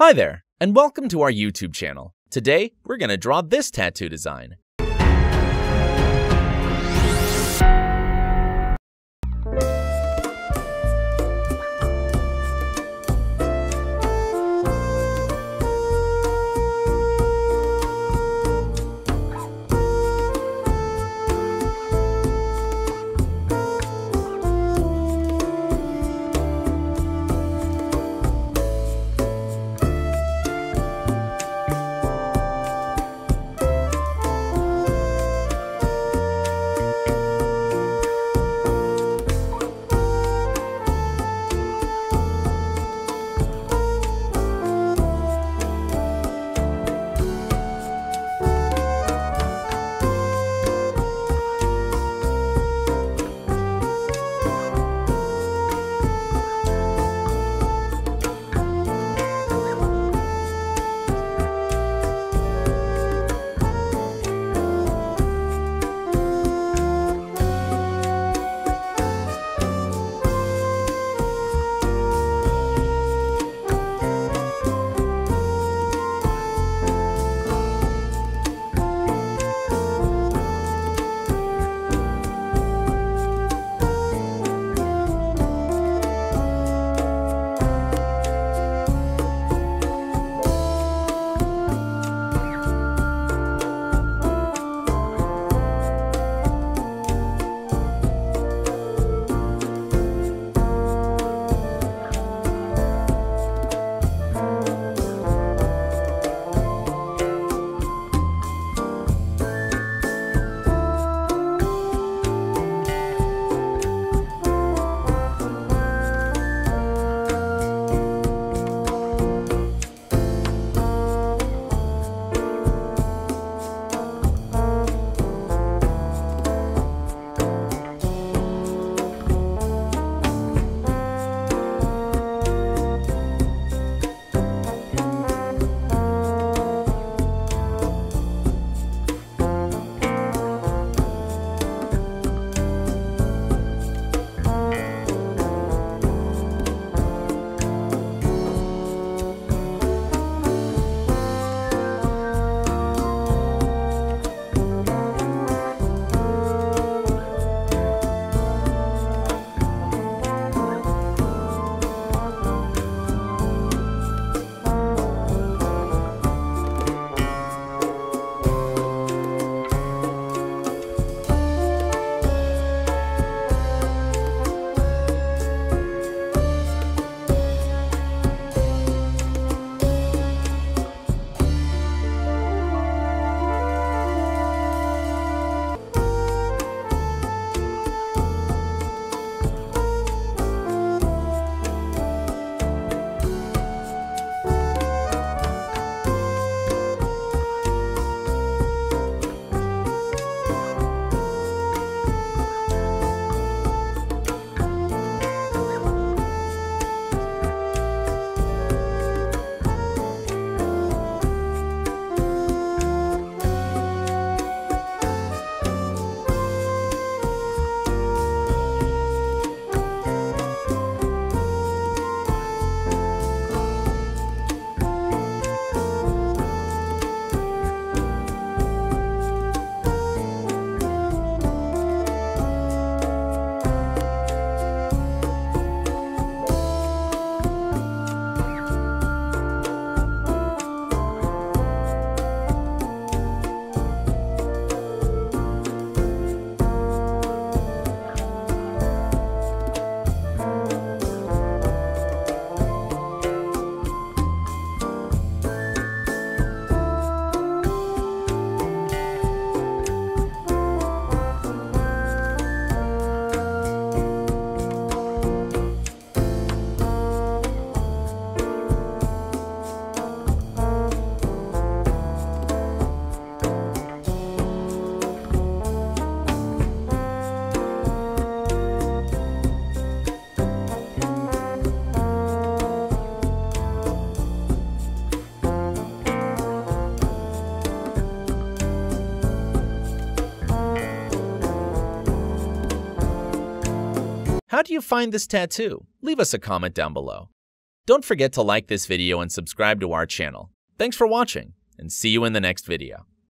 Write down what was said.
Hi there, and welcome to our YouTube channel. Today, we're going to draw this tattoo design. How do you find this tattoo? Leave us a comment down below. Don't forget to like this video and subscribe to our channel. Thanks for watching, and see you in the next video.